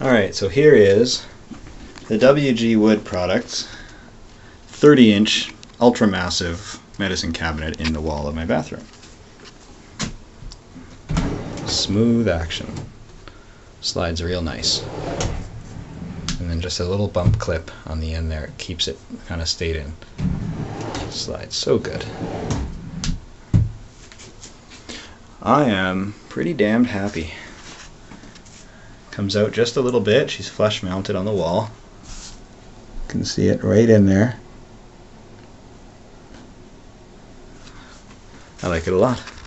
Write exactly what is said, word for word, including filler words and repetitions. Alright, so here is the W G Wood Products thirty inch ultra-massive medicine cabinet in the wall of my bathroom. Smooth action. Slides real nice. And then just a little bump clip on the end there. It keeps it kind of stayed in. Slides so good. I am pretty damned happy. Comes out just a little bit. She's flush mounted on the wall. You can see it right in there. I like it a lot.